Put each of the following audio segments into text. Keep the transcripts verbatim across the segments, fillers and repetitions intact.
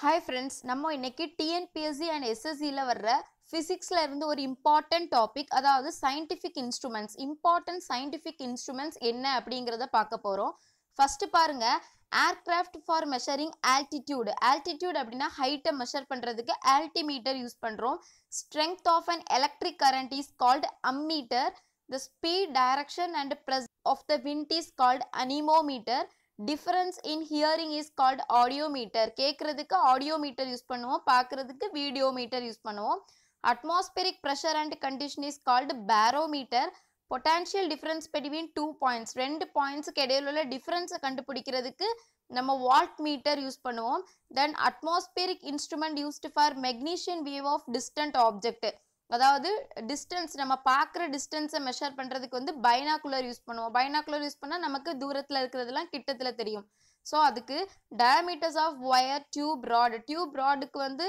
Hi friends, நம்ம இன்னைக்கு T N P S C and S S E ல வர்ற physicsல இருந்து ஒரு important topic, அதாவது scientific instruments, important scientific instruments என்ன அப்படிங்கறத பார்க்க போறோம். First பாருங்க, aircraft for measuring altitude. Altitude அப்படினா height மெஷர் பண்றதுக்கு altimeter யூஸ் பண்றோம். Strength of an electric current is called ammeter. The speed, direction and pressure of the wind is called anemometer. Difference in hearing is called audiometer. கேட்கிறதுக்கு audiometer use பண்ணுவோம், பார்க்கிறதுக்கு videometer use பண்ணுவோம். Atmospheric pressure and condition is called barometer. Potential difference between two points, ரெண்டு பாயிண்ட்ஸ்க்கு இடையில உள்ள difference கண்டுபிடிக்கிறதுக்கு நம்ம voltmeter use பண்ணுவோம். Then atmospheric instrument used for magnesian wave of distant object. அதாவது distance, நம்ம பார்க்குற டிஸ்டன்ஸை மெஷர் பண்ணுறதுக்கு வந்து பைனாக்குலர் யூஸ் பண்ணுவோம். பைனாக்குலர் யூஸ் பண்ணால் நமக்கு தூரத்தில் இருக்கிறதுலாம் கிட்டத்தில் தெரியும். ஸோ அதுக்கு diameters of wire, tube rod, tube ராடுக்கு வந்து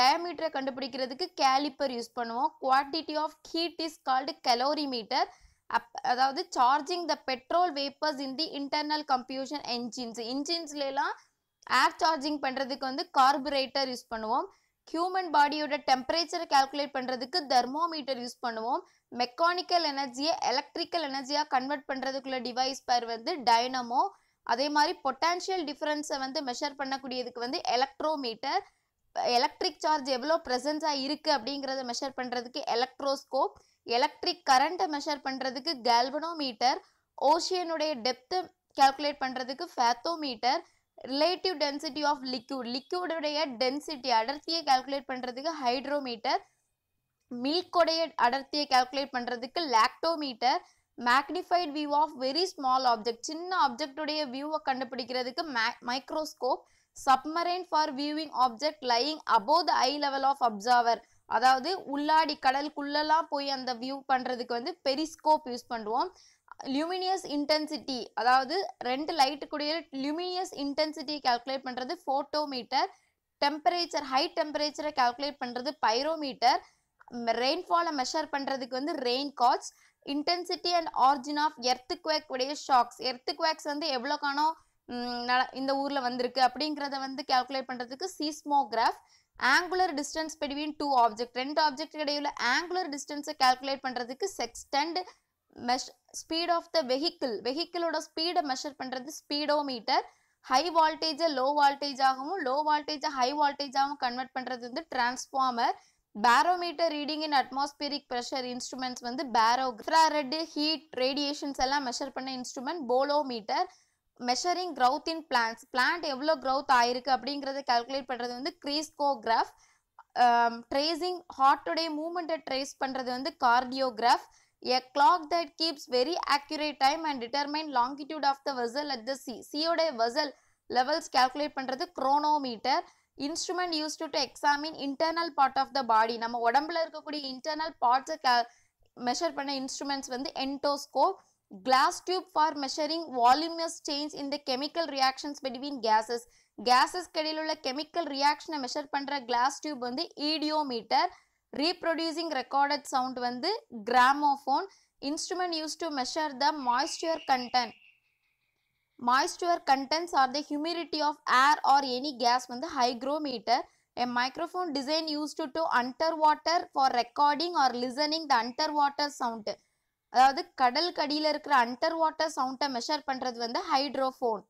டயமீட்டரை கண்டுபிடிக்கிறதுக்கு கேலிப்பர் யூஸ் பண்ணுவோம். Quantity of heat is called calorimeter. அப் அதாவது charging the petrol vapours in the internal combustion engines. இன்ஜின்ஸ்லாம் ஏர் சார்ஜிங் பண்ணுறதுக்கு வந்து கார்புரேட்டர் யூஸ் பண்ணுவோம். ஹியூமன் பாடியோட டெம்பரேச்சரை கால்குலேட் பண்ணுறதுக்கு தெர்மோமீட்டர் யூஸ் பண்ணுவோம். மெக்கானிக்கல் எனர்ஜியை எலக்ட்ரிக்கல் எனர்ஜியாக கன்வெர்ட் பண்ணுறதுக்குள்ள டிவைஸ் பேர் வந்து டைனமோ. அதே மாதிரி பொட்டான்ஷியல் டிஃப்ரென்ஸை வந்து மெஷர் பண்ணக்கூடியதுக்கு வந்து எலக்ட்ரோமீட்டர். எலக்ட்ரிக் சார்ஜ் எவ்வளோ ப்ரெசன்ஸாக இருக்குது அப்படிங்கிறத மெஷர் பண்ணுறதுக்கு எலக்ட்ரோஸ்கோப். எலக்ட்ரிக் கரண்ட்டை மெஷர் பண்ணுறதுக்கு கால்வனோமீட்டர். ஓஷியனுடைய டெப்த்தை கால்குலேட் பண்ணுறதுக்கு fathometer. Relative density of liquid, லிக்யூடுடைய டென்சிட்டி அடர்த்தியை கால்குலேட் பண்ணுறதுக்கு ஹைட்ரோமீட்டர். மில்கோடைய அடர்த்தியை கால்குலேட் பண்ணுறதுக்கு lactometer. Magnified view of very small object, சின்ன ஆப்ஜெக்டுடைய வியூவை கண்டுபிடிக்கிறதுக்கு microscope. Submarine for viewing object lying above the eye level of observer, அதாவது உள்ளாடி கடலுக்குள்ளெல்லாம் போய் அந்த வியூ பண்ணுறதுக்கு வந்து பெரிஸ்கோப் யூஸ் பண்ணுவோம். லுமினியஸ் இன்டென்சிட்டி, அதாவது ரெண்டு லைட்டுக்குடைய லுமினியஸ் இன்டென்சிட்டியை கால்குலேட் பண்ணுறது ஃபோட்டோமீட்டர். டெம்பரேச்சர், ஹை டெம்பரேச்சரை கால்குலேட் பண்ணுறது பைரோமீட்டர். ரெயின்ஃபாலை மெஷர் பண்ணுறதுக்கு வந்து rain gauge. Intensity and origin of earthquake உடைய ஷாக்ஸ், எர்த்து குவேக்ஸ் வந்து எவ்வளோ காணோம் இந்த ஊரில் வந்திருக்கு அப்படிங்கிறத வந்து கால்குலேட் பண்ணுறதுக்கு seismograph. Angular distance between two object, ரெண்டு ஆப்ஜெக்ட் இடையில ஆங்குலர் டிஸ்டன்ஸை கால்குலேட் பண்ணுறதுக்கு sextant. Measure speed of the vehicle, வெஹிக்கிளோட ஸ்பீடை மெஷர் பண்ணுறது ஸ்பீடோமீட்டர். ஹை வால்டேஜை லோ வால்டேஜாகவும் லோ வால்டேஜை ஹை வால்டேஜாகவும் கன்வெர்ட் பண்ணுறது வந்து transformer. Barometer reading in atmospheric pressure instruments வந்து பேரோகிராஃப், ஹீட் ரேடியேஷன்ஸ் எல்லாம் மெஷர் பண்ண instrument bolometer. Measuring growth in plants, plant எவ்வளோ க்ரௌத் ஆயிருக்கு அப்படிங்கிறத கால்குலேட் பண்ணுறது வந்து க்ரெஸ்கோகிராஃப். ட்ரேசிங் ஹார்ட்டோடைய மூமெண்ட்டை ட்ரேஸ் பண்ணுறது வந்து cardiograph. A clock that keeps very accurate time and determine longitude of the vessel at the sea. Sea-oda vessel levels calculate பண்றது chronometer. Instrument used to examine internal part of the body. நம்ம உடம்புல இருக்கக்கூடிய internal parts measure பண்ண instruments வந்து endoscope. Glass tube for measuring voluminous change in the chemical reactions between gases. Gases கடையில் உள்ள chemical reaction measure பண்ற glass tube வந்து idiometer. Reproducing recorded sound வந்து gramophone. Instrument used to measure the moisture content. Moisture contents or the humidity of air or any gas வந்து hygrometer. A microphone design used to to underwater for recording or listening the underwater sound. அதாவது கடல் கடியில் இருக்கிற underwater sound measure பண்றது வந்து hydrophone.